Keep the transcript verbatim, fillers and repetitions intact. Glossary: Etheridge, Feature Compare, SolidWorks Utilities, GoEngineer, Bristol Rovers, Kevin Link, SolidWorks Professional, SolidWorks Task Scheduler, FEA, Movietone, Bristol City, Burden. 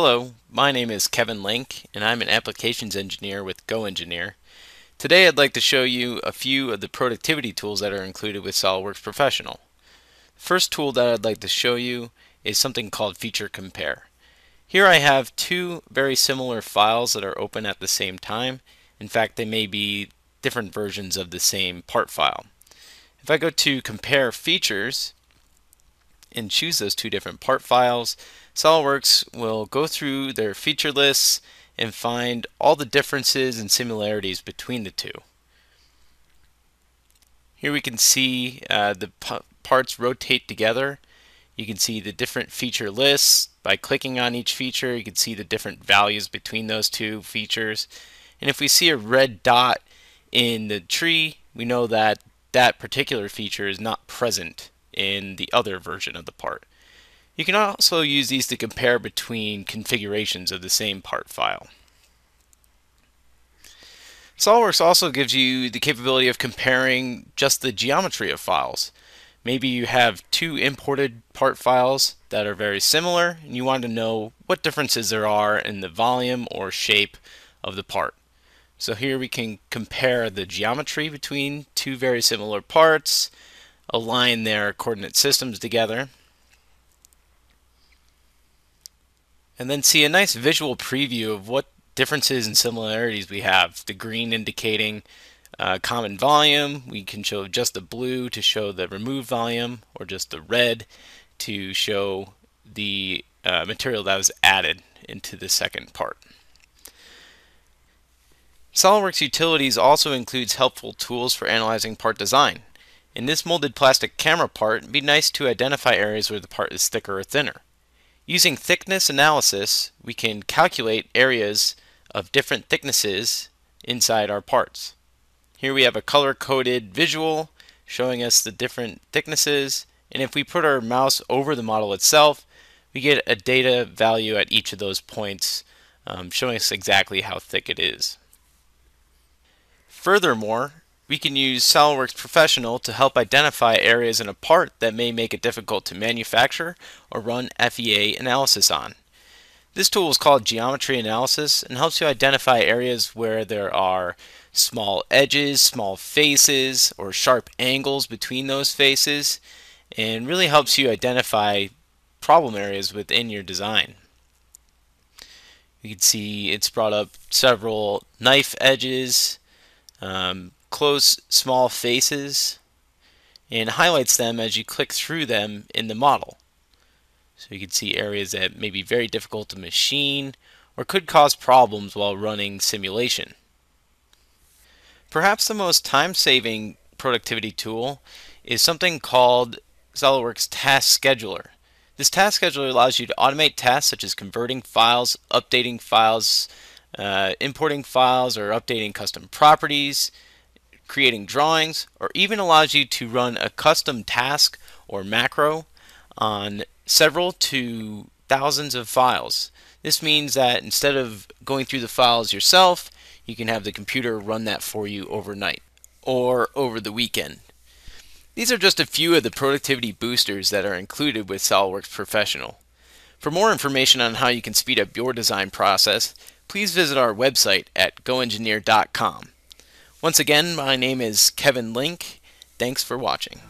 Hello, my name is Kevin Link, and I'm an applications engineer with GoEngineer. Today I'd like to show you a few of the productivity tools that are included with SolidWorks Professional. The first tool that I'd like to show you is something called Feature Compare. Here I have two very similar files that are open at the same time. In fact, they may be different versions of the same part file. If I go to Compare Features and choose those two different part files, SolidWorks will go through their feature lists and find all the differences and similarities between the two. Here we can see uh, the parts rotate together. You can see the different feature lists. By clicking on each feature, you can see the different values between those two features. And if we see a red dot in the tree, we know that that particular feature is not present in the other version of the part. You can also use these to compare between configurations of the same part file. SolidWorks also gives you the capability of comparing just the geometry of files. Maybe you have two imported part files that are very similar and you want to know what differences there are in the volume or shape of the part. So here we can compare the geometry between two very similar parts, align their coordinate systems together, and then see a nice visual preview of what differences and similarities we have. The green indicating uh, common volume, we can show just the blue to show the removed volume, or just the red to show the uh, material that was added into the second part. SolidWorks Utilities also includes helpful tools for analyzing part design. In this molded plastic camera part, it'd be nice to identify areas where the part is thicker or thinner. Using thickness analysis, we can calculate areas of different thicknesses inside our parts. Here we have a color-coded visual showing us the different thicknesses, and if we put our mouse over the model itself, we get a data value at each of those points, um, showing us exactly how thick it is. Furthermore, we can use SolidWorks Professional to help identify areas in a part that may make it difficult to manufacture or run F E A analysis on. This tool is called Geometry Analysis and helps you identify areas where there are small edges, small faces, or sharp angles between those faces, and really helps you identify problem areas within your design. You can see it's brought up several knife edges, um, close small faces, and highlights them as you click through them in the model. So you can see areas that may be very difficult to machine or could cause problems while running simulation. Perhaps the most time-saving productivity tool is something called SolidWorks Task Scheduler. This task scheduler allows you to automate tasks such as converting files, updating files, uh, importing files, or updating custom properties, creating drawings, or even allows you to run a custom task or macro on several to thousands of files. This means that instead of going through the files yourself, you can have the computer run that for you overnight or over the weekend. These are just a few of the productivity boosters that are included with SolidWorks Professional. For more information on how you can speed up your design process, please visit our website at go engineer dot com. Once again, my name is Kevin Link. Thanks for watching.